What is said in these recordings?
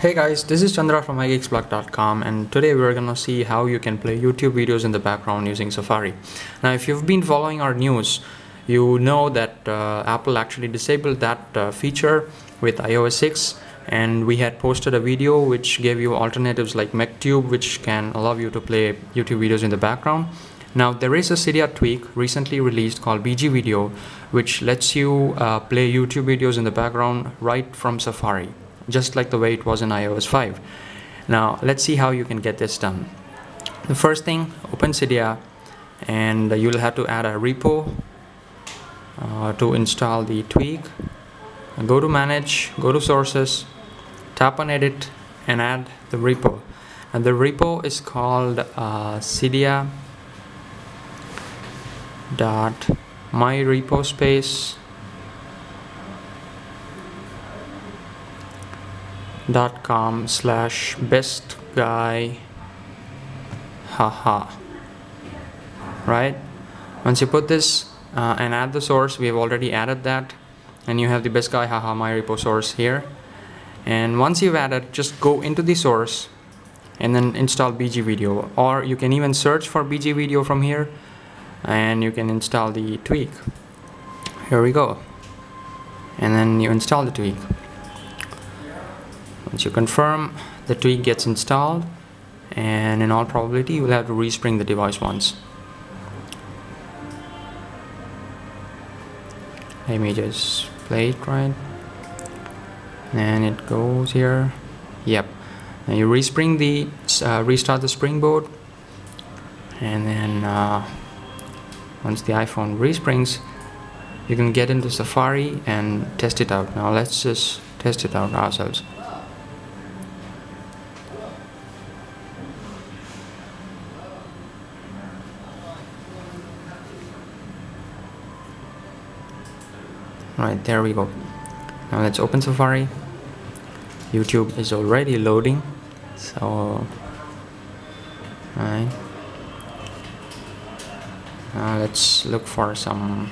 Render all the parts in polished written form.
Hey guys, this is Chandra from iGeeksBlog.com, and today we're gonna see how you can play YouTube videos in the background using Safari. Now if you've been following our news, you know that Apple actually disabled that feature with iOS 6, and we had posted a video which gave you alternatives like MacTube, which can allow you to play YouTube videos in the background. Now there is a Cydia tweak recently released called BG Video, which lets you play YouTube videos in the background right from Safari, just like the way it was in iOS 5. Now let's see how you can get this done. The first thing, open Cydia, and you'll have to add a repo to install the tweak. Go to Manage, go to Sources, tap on Edit and add the repo. And the repo is called cydia.myrepospace.com/bestguy haha. Right, once you put this and add the source, we have already added that, and you have the best guy haha my repo source here. And once you've added, just go into the source and then install BG Video, or you can even search for BG Video from here and you can install the tweak. Here we go, and then you install the tweak. Once you confirm, the tweak gets installed, and in all probability you will have to respring the device once. Let me just play it right, and it goes here. Yep. Now you respring the restart the springboard, and then once the iPhone resprings, you can get into Safari and test it out. Now let's just test it out ourselves. Right, there we go. Now let's open Safari. YouTube is already loading, so right. Now let's look for some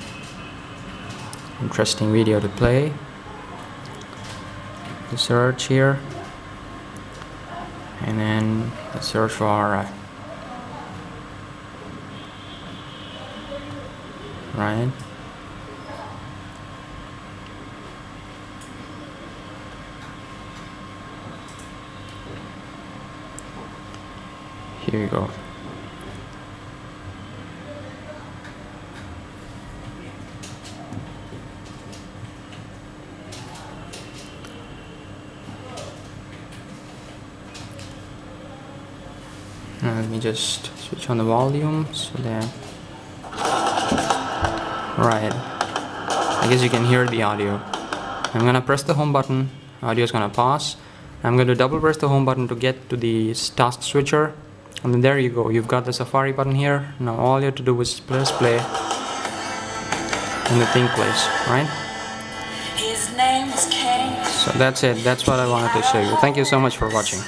interesting video to play. Let's search here, and then let's search for right. Here you go. Now let me just switch on the volume so that. Right. I guess you can hear the audio. I'm gonna press the home button. Audio is gonna pause. I'm gonna double press the home button to get to the task switcher. And then there you go, you've got the Safari button here. Now all you have to do is press play and the thing plays, right? So that's it, that's what I wanted to show you. Thank you so much for watching.